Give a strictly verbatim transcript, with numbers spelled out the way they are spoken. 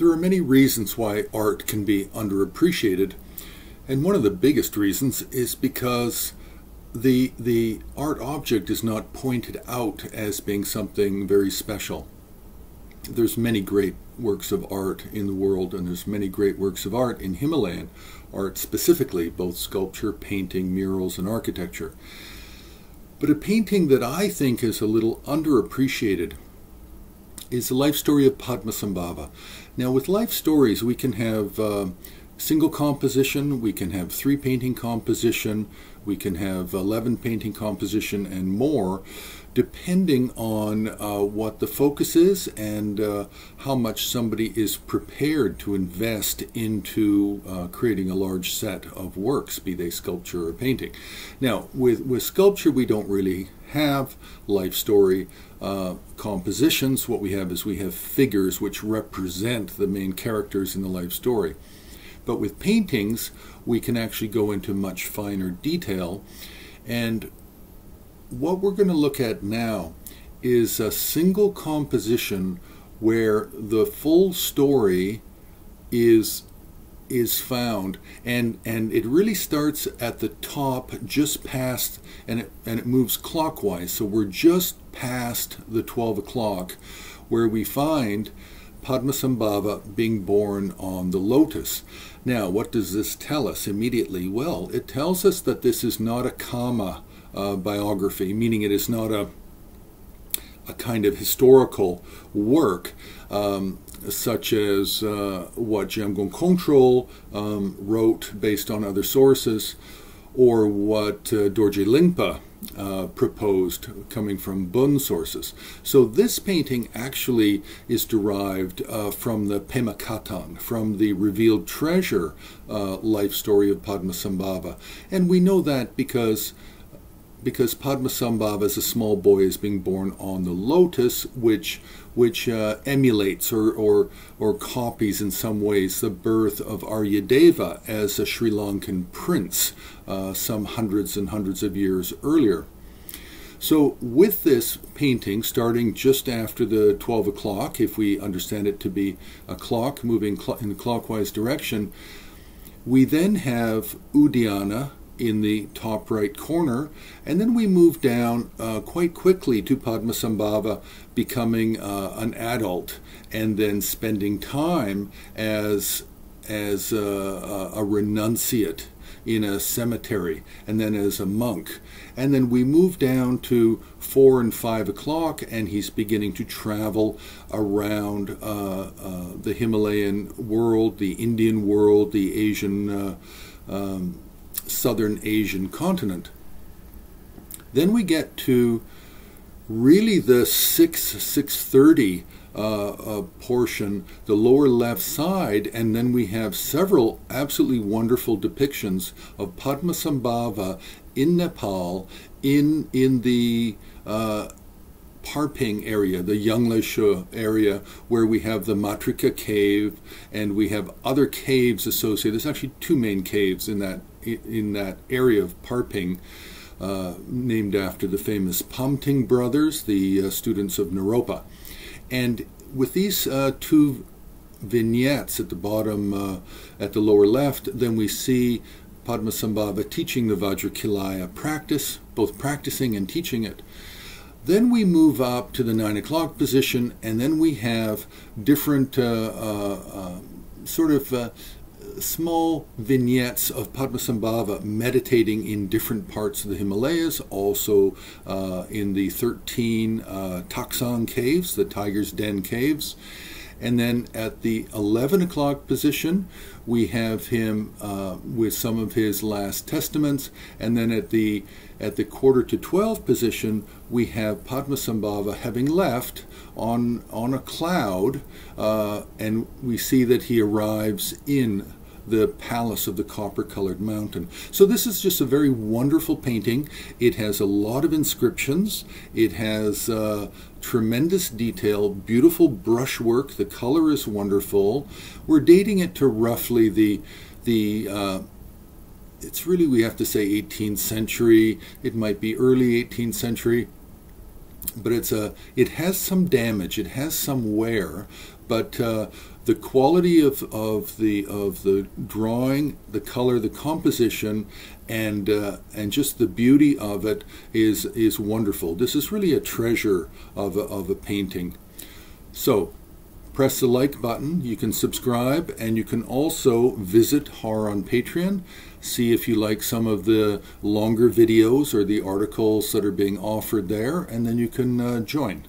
There are many reasons why art can be underappreciated, and one of the biggest reasons is because the the art object is not pointed out as being something very special. There's many great works of art in the world, and there's many great works of art in Himalayan art specifically, both sculpture, painting, murals, and architecture. But a painting that I think is a little underappreciated is the life story of Padmasambhava. Now, with life stories, we can have uh, single composition, we can have three painting composition, we can have eleven painting composition and more, depending on uh, what the focus is and uh, how much somebody is prepared to invest into uh, creating a large set of works, be they sculpture or painting. Now, with, with sculpture, we don't really have life story uh, compositions. What we have is we have figures which represent the main characters in the life story. But with paintings, we can actually go into much finer detail, and what we're going to look at now is a single composition where the full story is is found, and and it really starts at the top, just past, and it, and it moves clockwise, so we're just past the twelve o'clock, where we find Padmasambhava being born on the lotus. Now, what does this tell us immediately? Well, it tells us that this is not a Kama Uh, biography, meaning it is not a a kind of historical work, um, such as uh, what Jamgön Kongtrul um, wrote based on other sources, or what uh, Dorje Lingpa uh, proposed coming from Bon sources. So this painting actually is derived uh, from the pemakatang, from the revealed treasure uh, life story of Padmasambhava, and we know that because because Padmasambhava as a small boy is being born on the lotus, which which uh, emulates or, or or copies in some ways the birth of Aryadeva as a Sri Lankan prince uh, some hundreds and hundreds of years earlier. So with this painting, starting just after the twelve o'clock, if we understand it to be a clock moving cl in the clockwise direction, we then have Uddiyana in the top right corner, and then we move down uh, quite quickly to Padmasambhava becoming uh, an adult and then spending time as as a, a renunciate in a cemetery, and then as a monk, and then we move down to four and five o'clock, and he's beginning to travel around uh, uh, the Himalayan world, the Indian world, the Asian uh, um, Southern Asian continent. Then we get to really the six, six thirty uh, uh, portion, the lower left side, and then we have several absolutely wonderful depictions of Padmasambhava in Nepal, in, in the uh, Parping area, the Yanglesho area, where we have the Matrika cave, and we have other caves associated. There's actually two main caves in that in that area of Parping, uh, named after the famous Pamting brothers, the uh, students of Naropa. And with these uh, two vignettes at the bottom, uh, at the lower left, then we see Padmasambhava teaching the Vajrakilaya practice, both practicing and teaching it. Then we move up to the nine o'clock position, and then we have different uh, uh, uh, sort of uh, small vignettes of Padmasambhava meditating in different parts of the Himalayas, also uh, in the thirteen uh, Taksang caves, the Tiger's Den caves. And then at the eleven o'clock position, we have him uh, with some of his last testaments. And then at the at the quarter to twelve position, we have Padmasambhava having left on, on a cloud, uh, and we see that he arrives in the palace of the Copper-Colored Mountain. So this is just a very wonderful painting. It has a lot of inscriptions. It has uh, tremendous detail, beautiful brushwork. The color is wonderful. We're dating it to roughly the the. Uh, it's really, we have to say, eighteenth century. It might be early eighteenth century. but it's a, it has some damage, it has some wear, but uh, the quality of, of the of the drawing, the color, the composition, and uh, and just the beauty of it is is wonderful. This is really a treasure of a, of a painting. So press the like button, you can subscribe, and you can also visit Har on Patreon. See if you like some of the longer videos or the articles that are being offered there, and then you can uh, join.